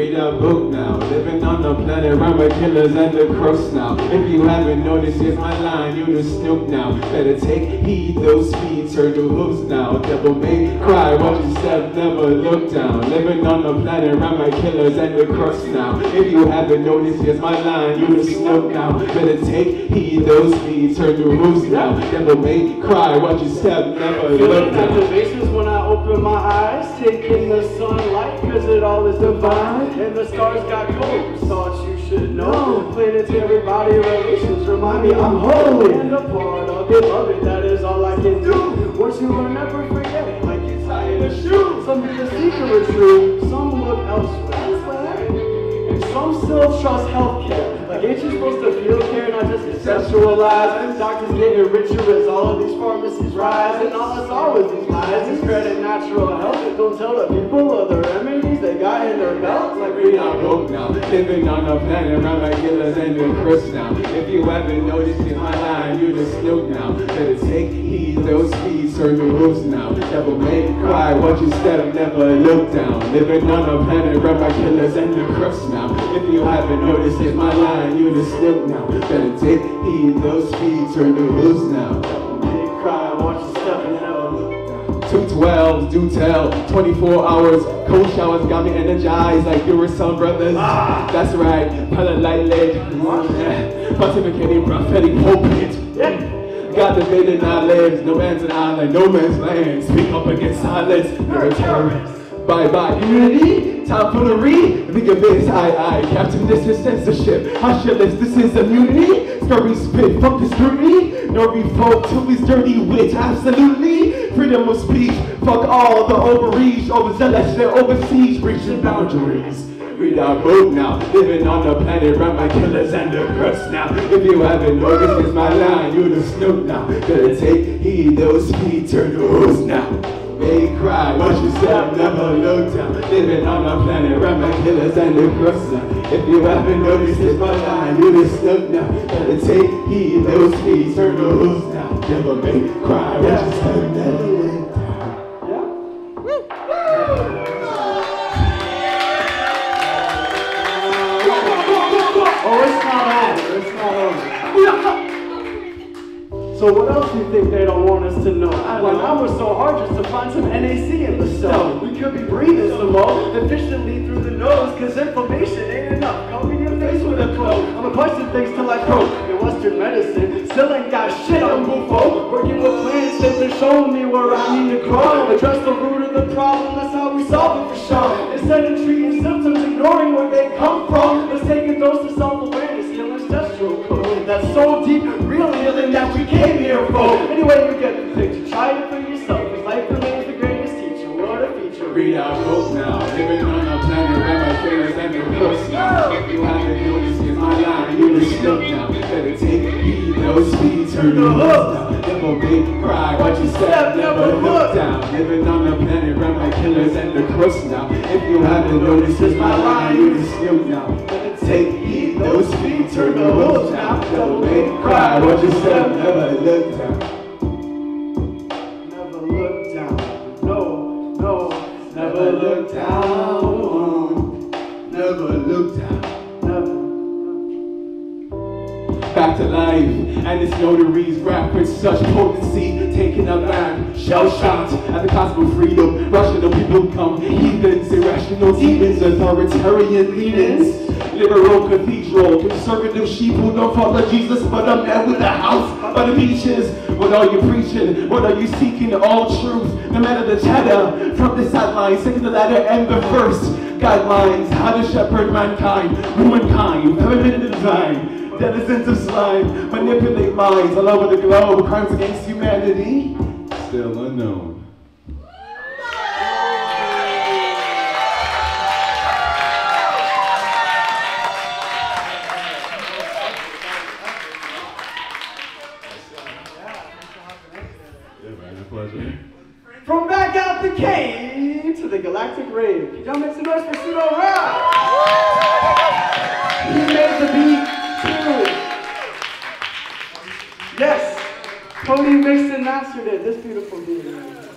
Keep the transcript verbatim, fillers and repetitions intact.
read our book now. Living on the planet, rhyme killers and the cross now. If you haven't noticed, here's my line, you the snook now. Better take heed, those speeds turn to hooves now. Devil may cry, watch your step, never look down. Living on the planet, rhyme killers and the cross now. If you haven't noticed, here's my line, you the snook now. Better take heed, those speeds turn to hooves now. Devil may cry, watch your step, never look down. When I open my eyes, taking the sunlight, cause it all is divine. And the stars got cold, thoughts you should know. Planetary body relations remind me I'm holy. And a part of it, love it, that is all I can do. Once you will never forget it, like you tie in a shoe. Some do the secret true, some look elsewhere. And some still trust healthcare. Like ain't you supposed to feel care, not just conceptualize? Doctors getting richer as all of these pharmacies rise. And all it's always these lies, discredit natural health. Don't tell the people of the remedies they got in their belts. Like we not broke now, living on a planet around my killers and your curse now. If you haven't noticed in my line, you just snook now. Better take heed, those speeds turn to hooves now. Devil may cry, watch you step, never look down. Living on a planet around my killers and your curse now. If you haven't noticed in my line, you the snook now. Better take heed, those speeds turn to loose now. Make it cry, watch the stuff and never look down. two twelves, do tell, twenty-four hours, cold showers got me energized like you were some brothers. Ah. That's right, pilot light leg, pontificating prophetic pulpit. Yeah. God debated our lives, no man's an island, no man's land. Speak up against silence, you're a terrorist. Bye bye, unity, tomfoolery, big high eye, captain, this is censorship, hushiless, this is immunity, scurry spit, fuck the scrutiny, no revolt till he's dirty witch, absolutely, freedom of speech, fuck all the overreach, overzealous, they're overseas, breaching boundaries. Read our book now, living on the planet, run my killers and the curse now. If you haven't noticed, it's my line, you the snook now, better take heed, those feet turn to hooves now. They cry, watch you step, never look down. Living on our planet, around my killers and the cross. If you haven't noticed, it's my line, you just look now. Better take heed, those feet turn to hooves now. Never make cry, watch you step, never look down. Yeah? Oh, it's not over, it's not over. Yeah. So what else do you think they don't want us to know? I well, now we're so hard just to find some N A C in the stone. We could be breathing some more. The fish should lead through the nose, cause information ain't enough. Cover your face with a cloak. I'ma question things till I croak. In Western medicine, still ain't got shit on Bufo. Working with plants that they're showing me where I need to grow. Address the root of the problem, that's how we solve it for sure. Instead of treating symptoms, ignoring where they come from. Let's take a dose of self-awareness, heal ancestral code. That's so deep, real healing that we can't. Anyway, you get the picture. Try it for yourself. Cause life remains the greatest teacher. What a feature. Read our book now. Living on a planet, rabbi trailers and the coast now. If you haven't noticed, it's my line. You're the snook now. Better take heed, those feet turn to hooves now. Never make cry, watch your step, never look down. Living on a planet, rabbi killers and the coast now. If you haven't noticed, it's my line. You're the snook now. Better take heed. Those feet turn the hooves now. Don't make me cry, watch your step, never look down. Never look down, no, no. Never look down, never look down, never. Back to life, and it's notaries rap with such potency. Taking a land, shell shots at the cost of freedom. Rational people come, heathens, irrational demons, authoritarian leanings. Liberal cathedral, conservative sheep who don't follow Jesus, but a man with a house by the beaches. What are you preaching? What are you seeking? All truth, no matter the chatter. From the sidelines, second the ladder and the first. Guidelines, how to shepherd mankind, womankind, feminine divine, denizens of slime, manipulate minds all over the globe, crimes against humanity, still unknown. From back out the cave to the galactic rave, can y'all make some noise for Psuedo Ra? He made the beat too. Yes, Cody Mixon mastered it. This beautiful beat.